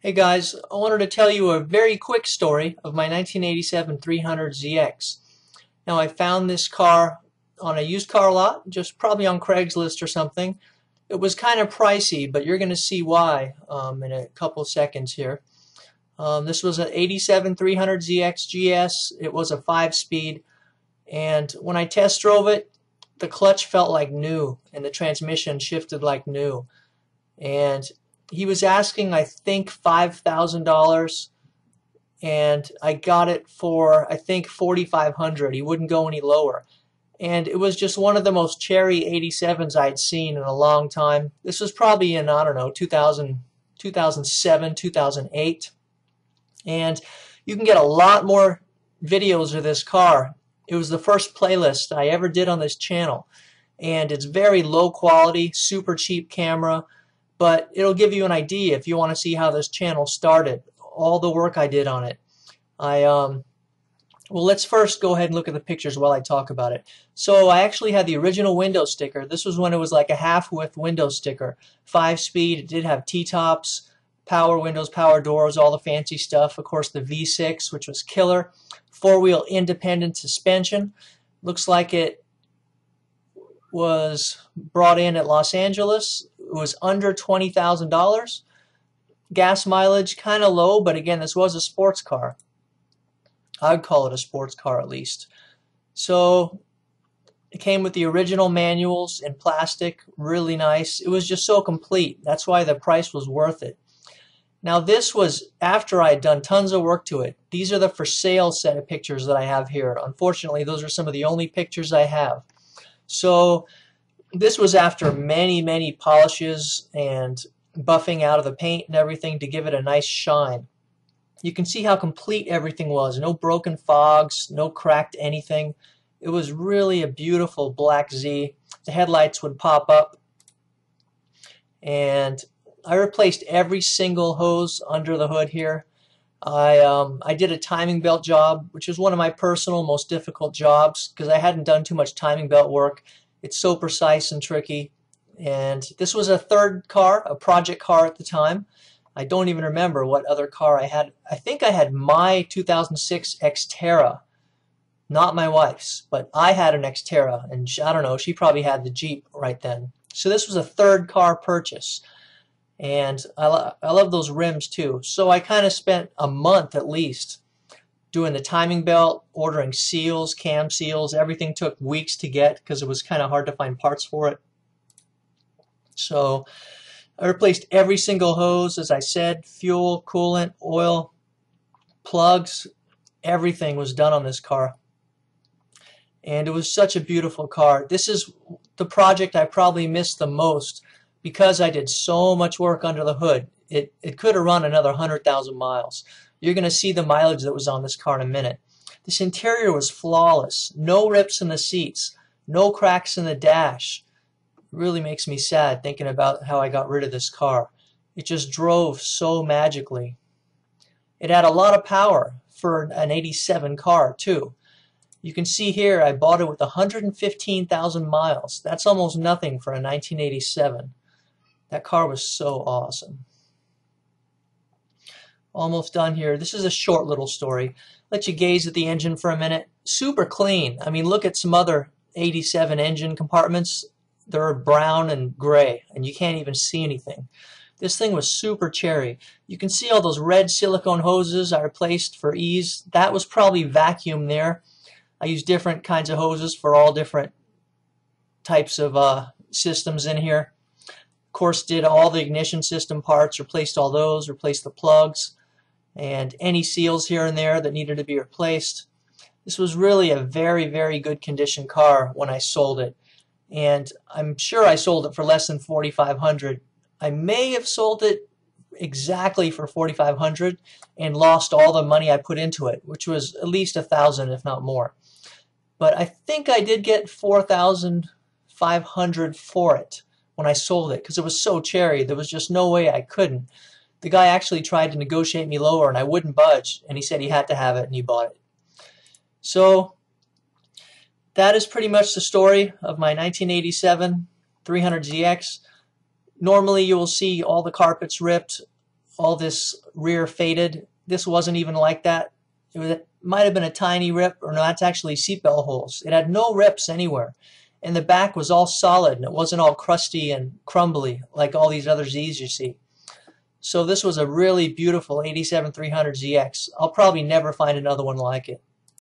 Hey guys, I wanted to tell you a very quick story of my 1987 300 ZX. Now I found this car on a used car lot, just probably on Craigslist or something. It was kind of pricey, but you're going to see why in a couple seconds here. This was an 87 300 ZX GS. It was a 5-speed, and when I test drove it, the clutch felt like new and the transmission shifted like new. And he was asking, I think, $5,000, and I got it for, I think, $4,500. He wouldn't go any lower. And it was just one of the most cherry 87s I'd seen in a long time. This was probably in, I don't know, 2007, 2008. And you can get a lot more videos of this car. It was the first playlist I ever did on this channel. And it's very low quality, super cheap camera. But it'll give you an idea if you want to see how this channel started, all the work I did on it. Well, let's first go ahead and look at the pictures while I talk about it. So I actually had the original window sticker. This was when it was like a half-width window sticker. 5-speed, it did have T-tops, power windows, power doors, all the fancy stuff. Of course, the V6, which was killer. 4-wheel independent suspension. Looks like it was brought in at Los Angeles. It was under $20,000. Gas mileage kind of low, but again, this was a sports car. I'd call it a sports car at least. So it came with the original manuals in plastic, really nice. It was just so complete. That's why the price was worth it. Now this was after I had done tons of work to it. These are the for sale set of pictures that I have here. Unfortunately, those are some of the only pictures I have. So this was after many, many polishes and buffing out of the paint and everything to give it a nice shine. You can see how complete everything was. No broken fogs, no cracked anything. It was really a beautiful black Z. The headlights would pop up. And I replaced every single hose under the hood here. I did a timing belt job, which was one of my personal most difficult jobs because I hadn't done too much timing belt work. It's so precise and tricky. And this was a third car, a project car at the time. I don't even remember what other car I had. I think I had my 2006 Xterra, not my wife's, but I had an Xterra, and I don't know, she probably had the Jeep right then. So this was a third car purchase. And I love those rims too. So I kind of spent a month at least doing the timing belt, ordering seals, cam seals. Everything took weeks to get because it was kind of hard to find parts for it. So I replaced every single hose, as I said, fuel, coolant, oil, plugs. Everything was done on this car. And it was such a beautiful car. This is the project I probably missed the most because I did so much work under the hood. It could have run another 100,000 miles. You're going to see the mileage that was on this car in a minute. This interior was flawless. No rips in the seats. No cracks in the dash. It really makes me sad thinking about how I got rid of this car. It just drove so magically. It had a lot of power for an 87 car too. You can see here I bought it with 115,000 miles. That's almost nothing for a 1987. That car was so awesome. Almost done here. This is a short little story. Let you gaze at the engine for a minute. Super clean. I mean, look at some other 87 engine compartments. They're brown and gray, and you can't even see anything. This thing was super cherry. You can see all those red silicone hoses I replaced for ease. That was probably vacuum there. I used different kinds of hoses for all different types of systems in here. Of course, did all the ignition system parts, replaced all those, replaced the plugs, and any seals here and there that needed to be replaced. This was really a very, very good condition car when I sold it. And I'm sure I sold it for less than $4,500. I may have sold it exactly for $4,500 and lost all the money I put into it, which was at least $1,000 if not more. But I think I did get $4,500 for it when I sold it because it was so cherry. There was just no way I couldn't. The guy actually tried to negotiate me lower, and I wouldn't budge, and he said he had to have it, and he bought it. So that is pretty much the story of my 1987 300ZX. Normally you will see all the carpets ripped, all this rear faded. This wasn't even like that. It might have been a tiny rip, or no, that's actually seatbelt holes. It had no rips anywhere. And the back was all solid, and it wasn't all crusty and crumbly like all these other Zs you see. So this was a really beautiful 87 300 ZX. I'll probably never find another one like it.